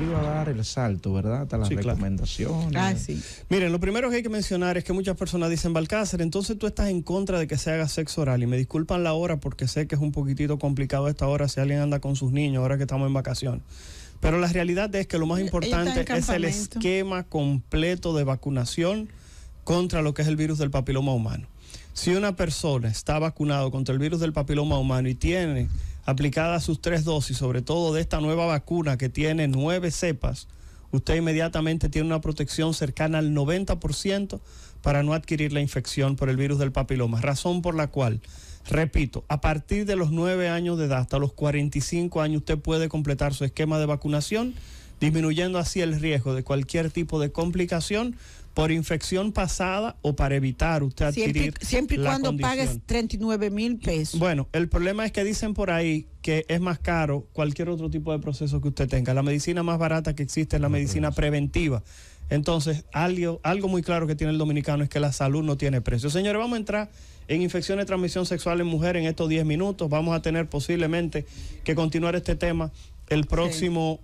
laboratorio a dar el salto, ¿verdad? Hasta las recomendaciones. Claro. Ah, sí. Miren, lo primero que hay que mencionar es que muchas personas dicen, Balcácer, entonces tú estás en contra de que se haga sexo oral. Y me disculpan la hora porque sé que es un poquitito complicado a esta hora si alguien anda con sus niños ahora que estamos en vacaciones. Pero la realidad es que lo más importante es el esquema completo de vacunación contra lo que es el virus del papiloma humano. Si una persona está vacunado contra el virus del papiloma humano y tiene aplicadas sus 3 dosis, sobre todo de esta nueva vacuna que tiene 9 cepas, usted inmediatamente tiene una protección cercana al 90% para no adquirir la infección por el virus del papiloma, razón por la cual, repito, a partir de los 9 años de edad hasta los 45 años usted puede completar su esquema de vacunación, disminuyendo así el riesgo de cualquier tipo de complicación por infección pasada o para evitar usted adquirir siempre y cuando condición. Pagues 39,000 pesos. Bueno, el problema es que dicen por ahí que es más caro cualquier otro tipo de proceso que usted tenga. La medicina más barata que existe es la medicina preventiva. Entonces, algo muy claro que tiene el dominicano es que la salud no tiene precio. Señores, vamos a entrar en infecciones de transmisión sexual en mujer en estos 10 minutos. Vamos a tener posiblemente que continuar este tema el próximo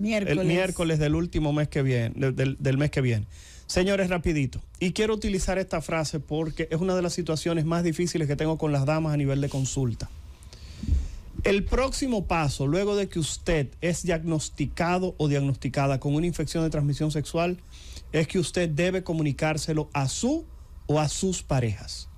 miércoles del último mes que viene, del mes que viene. Señores, rapidito. Y quiero utilizar esta frase porque es una de las situaciones más difíciles que tengo con las damas a nivel de consulta. El próximo paso, luego de que usted es diagnosticado o diagnosticada con una infección de transmisión sexual, es que usted debe comunicárselo a su o a sus parejas.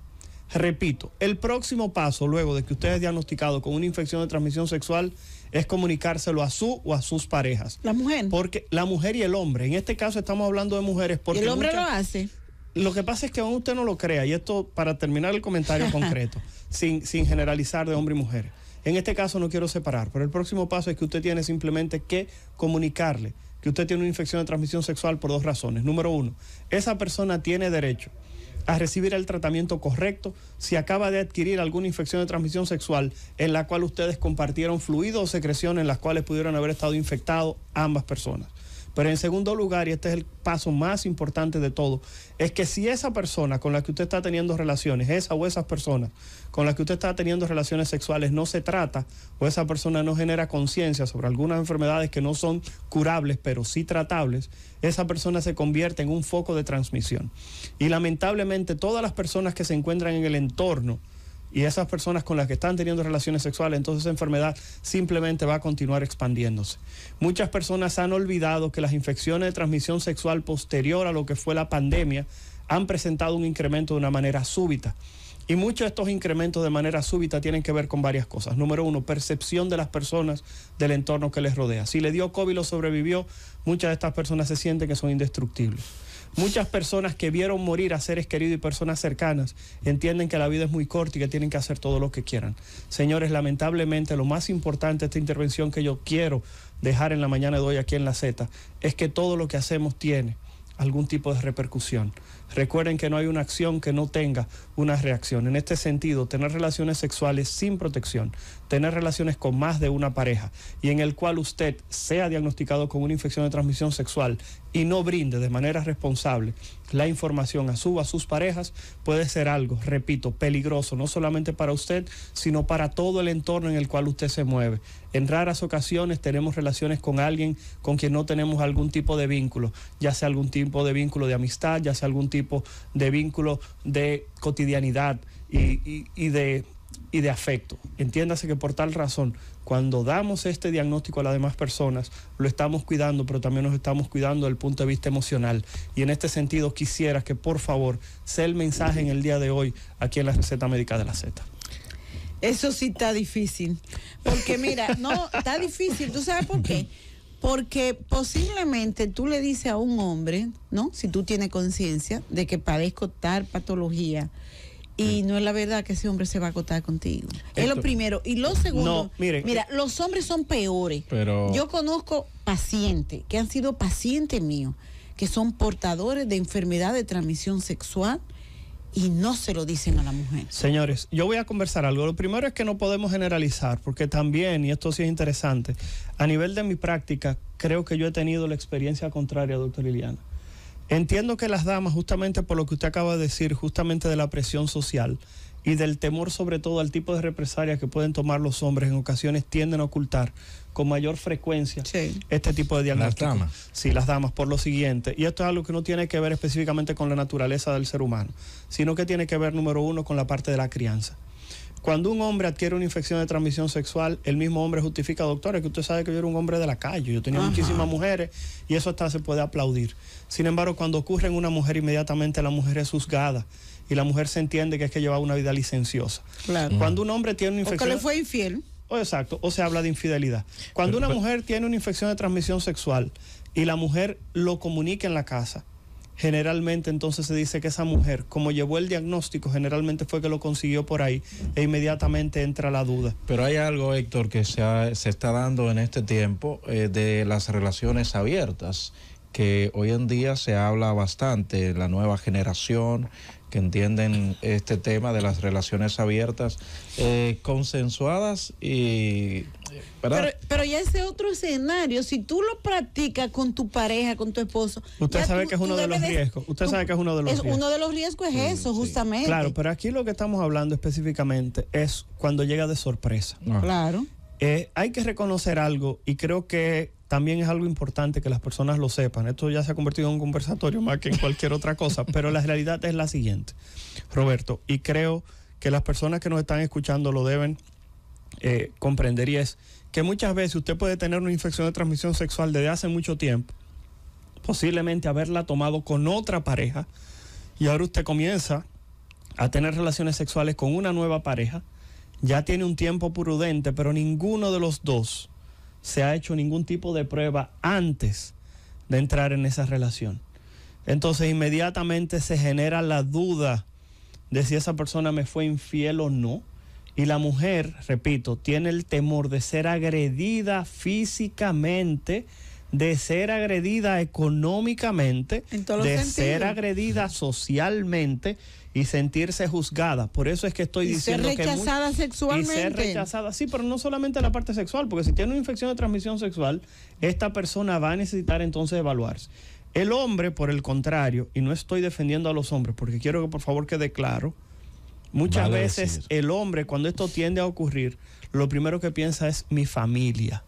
Repito, el próximo paso, luego de que usted es diagnosticado con una infección de transmisión sexual, es comunicárselo a su o a sus parejas. La mujer. Porque la mujer y el hombre. En este caso estamos hablando de mujeres. Porque el hombre lo hace. Lo que pasa es que aún usted no lo crea. Y esto para terminar el comentario concreto, sin generalizar de hombre y mujer. En este caso no quiero separar, pero el próximo paso es que usted tiene simplemente que comunicarle que usted tiene una infección de transmisión sexual por 2 razones. Número 1, esa persona tiene derecho a recibir el tratamiento correcto si acaba de adquirir alguna infección de transmisión sexual en la cual ustedes compartieron fluido o secreción en las cuales pudieron haber estado infectados ambas personas. Pero en segundo lugar, y este es el paso más importante de todo, es que si esa persona con la que usted está teniendo relaciones, esa o esas personas con las que usted está teniendo relaciones sexuales no se trata, o esa persona no genera conciencia sobre algunas enfermedades que no son curables, pero sí tratables, esa persona se convierte en un foco de transmisión. Y lamentablemente todas las personas que se encuentran en el entorno y esas personas con las que están teniendo relaciones sexuales, entonces esa enfermedad simplemente va a continuar expandiéndose. Muchas personas han olvidado que las infecciones de transmisión sexual posterior a lo que fue la pandemia han presentado un incremento de una manera súbita. Y muchos de estos incrementos de manera súbita tienen que ver con varias cosas. Número 1, percepción de las personas del entorno que les rodea. Si le dio COVID o sobrevivió, muchas de estas personas se sienten que son indestructibles. Muchas personas que vieron morir a seres queridos y personas cercanas entienden que la vida es muy corta y que tienen que hacer todo lo que quieran. Señores, lamentablemente lo más importante de esta intervención que yo quiero dejar en la mañana de hoy aquí en La Z es que todo lo que hacemos tiene algún tipo de repercusión. Recuerden que no hay una acción que no tenga una reacción. En este sentido, tener relaciones sexuales sin protección, tener relaciones con más de una pareja y en el cual usted sea diagnosticado con una infección de transmisión sexual y no brinde de manera responsable la información a su o a sus parejas, puede ser algo, repito, peligroso, no solamente para usted, sino para todo el entorno en el cual usted se mueve. En raras ocasiones tenemos relaciones con alguien con quien no tenemos algún tipo de vínculo, ya sea algún tipo de vínculo de amistad, ya sea algún tipo de vínculo de cotidianidad y de afecto. Entiéndase que por tal razón, cuando damos este diagnóstico a las demás personas, lo estamos cuidando, pero también nos estamos cuidando desde el punto de vista emocional. Y en este sentido quisiera que por favor sea el mensaje en el día de hoy aquí en La Receta Médica de la Z. Eso sí está difícil, porque mira, no, está difícil, ¿tú sabes por qué? Porque posiblemente tú le dices a un hombre, ¿no? Si tú tienes conciencia de que padezco tal patología y no es la verdad que ese hombre se va a acostar contigo. Es lo primero. Y lo segundo, no, mira, los hombres son peores. Pero yo conozco pacientes que han sido pacientes míos, que son portadores de enfermedad de transmisión sexual y no se lo dicen a la mujer. Señores, yo voy a conversar algo. Lo primero es que no podemos generalizar, porque también, y esto sí es interesante, a nivel de mi práctica, creo que yo he tenido la experiencia contraria, doctor Liliana. Entiendo que las damas, justamente por lo que usted acaba de decir, justamente de la presión social, y del temor sobre todo al tipo de represalias que pueden tomar los hombres, en ocasiones tienden a ocultar con mayor frecuencia este tipo de diagnóstico. Las damas. Sí, las damas, por lo siguiente. Y esto es algo que no tiene que ver específicamente con la naturaleza del ser humano, sino que tiene que ver, número uno, con la parte de la crianza. Cuando un hombre adquiere una infección de transmisión sexual, el mismo hombre justifica, doctora, que usted sabe que yo era un hombre de la calle, yo tenía muchísimas mujeres y eso hasta se puede aplaudir. Sin embargo, cuando ocurre en una mujer, inmediatamente la mujer es juzgada y la mujer se entiende que es que llevaba una vida licenciosa. Claro. Cuando un hombre tiene una infección... O que le fue infiel. Oh, exacto, o se habla de infidelidad. Cuando una mujer tiene una infección de transmisión sexual y la mujer lo comunica en la casa, generalmente entonces se dice que esa mujer, como llevó el diagnóstico, generalmente fue que lo consiguió por ahí, e inmediatamente entra la duda. Pero hay algo, Héctor, que se está dando en este tiempo de las relaciones abiertas, que hoy en día se habla bastante, la nueva generación que entienden este tema de las relaciones abiertas, consensuadas y... Pero ya ese otro escenario, si tú lo practicas con tu pareja, con tu esposo... Usted sabe que es uno de los riesgos. Usted sabe que es uno de los riesgos. Uno de los riesgos es eso, justamente. Claro, pero aquí lo que estamos hablando específicamente es cuando llega de sorpresa. Claro. Hay que reconocer algo, y creo que también es algo importante que las personas lo sepan. Esto ya se ha convertido en un conversatorio más que en cualquier otra cosa, pero la realidad es la siguiente, Roberto, y creo que las personas que nos están escuchando lo deben comprender, y es que muchas veces usted puede tener una infección de transmisión sexual desde hace mucho tiempo, posiblemente haberla tomado con otra pareja, y ahora usted comienza a tener relaciones sexuales con una nueva pareja, ya tiene un tiempo prudente, pero ninguno de los dos se ha hecho ningún tipo de prueba antes de entrar en esa relación. Entonces inmediatamente se genera la duda de si esa persona me fue infiel o no, y la mujer, repito, tiene el temor de ser agredida físicamente, de ser agredida económicamente, de ser agredida socialmente y sentirse juzgada. Por eso es que estoy diciendo que... ser rechazada sexualmente. Y ser rechazada, sí, pero no solamente la parte sexual, porque si tiene una infección de transmisión sexual, esta persona va a necesitar entonces evaluarse. El hombre, por el contrario, y no estoy defendiendo a los hombres, porque quiero que por favor quede claro, muchas veces el hombre, cuando esto tiende a ocurrir, lo primero que piensa es mi familia.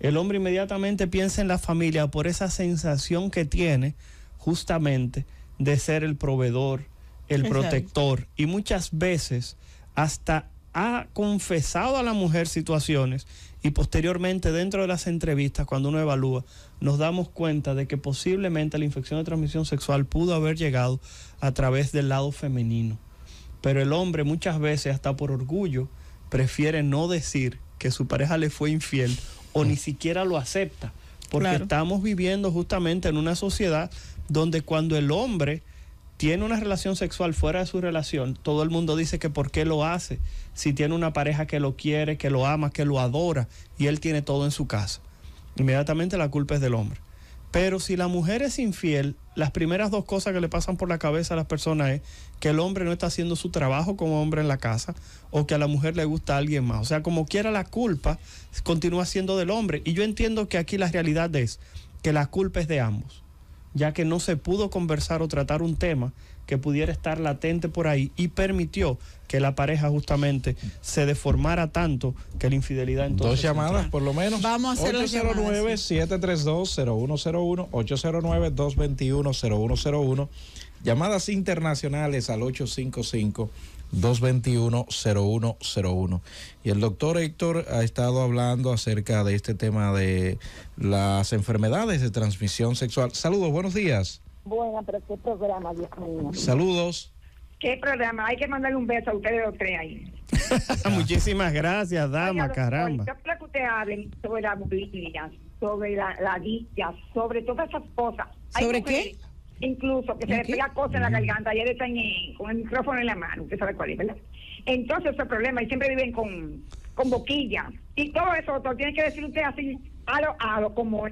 El hombre inmediatamente piensa en la familia por esa sensación que tiene justamente de ser el proveedor, el protector. Y muchas veces hasta ha confesado a la mujer situaciones y posteriormente dentro de las entrevistas, cuando uno evalúa, nos damos cuenta de que posiblemente la infección de transmisión sexual pudo haber llegado a través del lado femenino. Pero el hombre muchas veces, hasta por orgullo, prefiere no decir que su pareja le fue infiel o ni siquiera lo acepta, porque estamos viviendo justamente en una sociedad donde cuando el hombre tiene una relación sexual fuera de su relación, todo el mundo dice que por qué lo hace, si tiene una pareja que lo quiere, que lo ama, que lo adora, y él tiene todo en su casa. Inmediatamente la culpa es del hombre. Pero si la mujer es infiel, las primeras dos cosas que le pasan por la cabeza a las personas es que el hombre no está haciendo su trabajo como hombre en la casa, o que a la mujer le gusta a alguien más. O sea, como quiera, la culpa continúa siendo del hombre. Y yo entiendo que aquí la realidad es que la culpa es de ambos, ya que no se pudo conversar o tratar un tema que pudiera estar latente por ahí y permitió que la pareja justamente se deformara tanto que la infidelidad entonces... Dos llamadas por lo menos. Vamos a hacer 809-732-0101, 809-221-0101, llamadas internacionales al 855-221-0101. Y el doctor Héctor ha estado hablando acerca de este tema de las enfermedades de transmisión sexual. Saludos, buenos días. Bueno, pero qué programa, Dios mío. Saludos. ¿Qué programa? Hay que mandarle un beso a ustedes los tres ahí. Muchísimas gracias, dama. Oiga, caramba. Yo quiero que ustedes hablen sobre la movilidad, sobre la dicha, sobre todas esas cosas. ¿Sobre qué? Incluso que se le pega cosas en la garganta. Ayer están con el micrófono en la mano, usted sabe cuál es, ¿verdad? Entonces ese problema, y siempre viven con boquilla. Y todo eso, doctor, tiene que decir usted así, a lo como...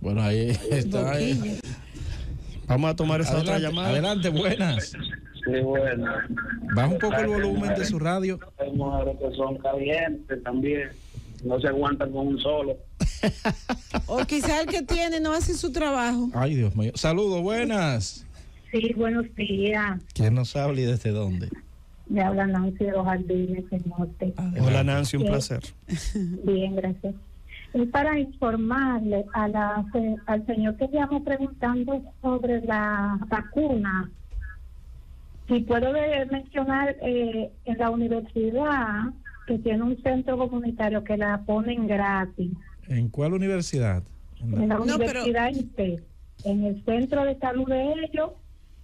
Bueno, ahí está. Vamos a tomar esa otra llamada. Adelante, buenas. Sí, buenas. Baja un poco el volumen de su radio. Hay mujeres que son calientes también. No se aguantan con un solo. O quizá el que tiene no hace su trabajo. Ay, Dios mío. Saludos, buenas. Sí, buenos días. ¿Quién nos habla y desde dónde? Me habla Nancy de los Jardines del Norte. Hola Nancy, un placer. Bien, gracias. Es para informarle a al señor que llamo preguntando sobre la vacuna. Si puedo mencionar en la universidad que tiene un centro comunitario que la ponen gratis. ¿En cuál universidad? En la Universidad UCE. En el centro de salud de ellos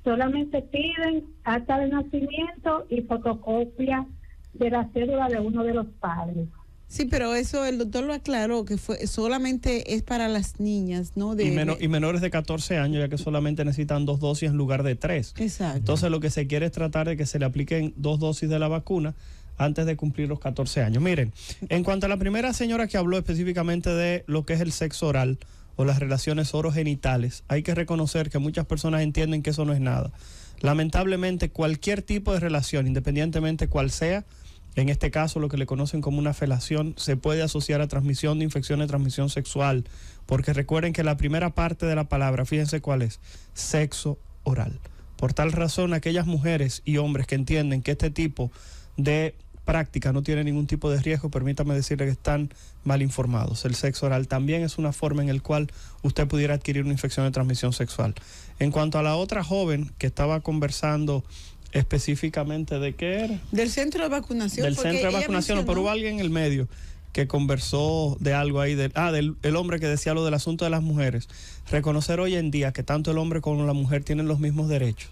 solamente piden acta de nacimiento y fotocopia de la cédula de uno de los padres. Sí, pero eso el doctor lo aclaró, que fue solamente es para las niñas, ¿no? Y menores de 14 años, ya que solamente necesitan 2 dosis en lugar de 3. Exacto. Entonces lo que se quiere es tratar de que se le apliquen 2 dosis de la vacuna antes de cumplir los 14 años. Miren, en cuanto a la primera señora que habló específicamente de lo que es el sexo oral o las relaciones orogenitales, hay que reconocer que muchas personas entienden que eso no es nada. Lamentablemente, cualquier tipo de relación, independientemente cuál sea, en este caso lo que le conocen como una felación, se puede asociar a transmisión de infecciones de transmisión sexual, porque recuerden que la primera parte de la palabra, fíjense cuál es, sexo oral. Por tal razón, aquellas mujeres y hombres que entienden que este tipo de práctica no tiene ningún tipo de riesgo, permítame decirle que están mal informados. El sexo oral también es una forma en la cual usted pudiera adquirir una infección de transmisión sexual. En cuanto a la otra joven que estaba conversando específicamente, ¿de qué era? Del centro de vacunación. Del centro de vacunación, mencionó... pero hubo alguien en el medio que conversó de algo ahí, del hombre que decía lo del asunto de las mujeres. Reconocer hoy en día que tanto el hombre como la mujer tienen los mismos derechos,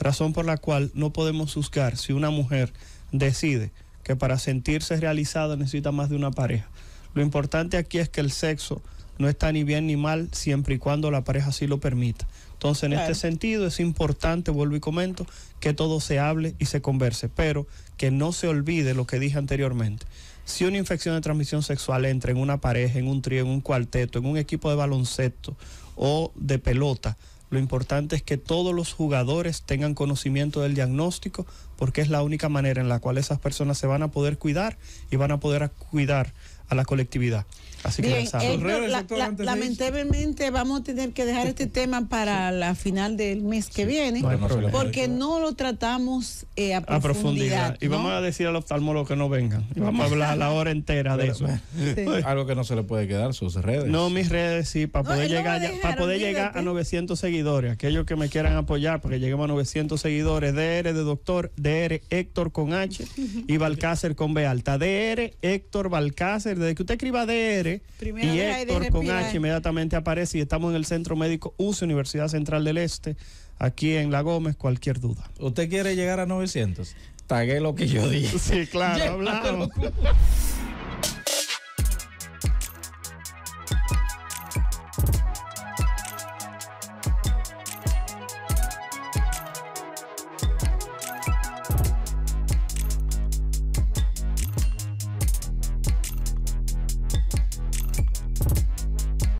razón por la cual no podemos juzgar si una mujer decide que para sentirse realizada necesita más de una pareja. Lo importante aquí es que el sexo no está ni bien ni mal, siempre y cuando la pareja así lo permita. Entonces, en este sentido es importante, vuelvo y comento, que todo se hable y se converse, pero que no se olvide lo que dije anteriormente. Si una infección de transmisión sexual entra en una pareja, en un trío, en un cuarteto, en un equipo de baloncesto o de pelota, lo importante es que todos los jugadores tengan conocimiento del diagnóstico, porque es la única manera en la cual esas personas se van a poder cuidar y van a poder cuidar a la colectividad. Así bien, que lamentablemente vamos a tener que dejar este tema para la final del mes que viene, porque no lo tratamos a profundidad, ¿no? Y vamos a decir al oftalmólogo que no vengan. Vamos a hablar la hora entera de eso. Sí. Algo que no se le puede quedar, sus redes. No, mis redes sí, para poder llegar a 900 seguidores. Aquellos que me quieran apoyar, porque lleguemos a 900 seguidores. DR de doctor, DR Héctor con H y Balcácer con B alta. DR Héctor Balcácer, desde que usted escriba DR primero y Héctor con H inmediatamente aparece, y estamos en el Centro Médico UCE, Universidad Central del Este, aquí en La Gómez. Cualquier duda. ¿Usted quiere llegar a 900? Tagué lo que yo dije. Sí, claro, hablamos.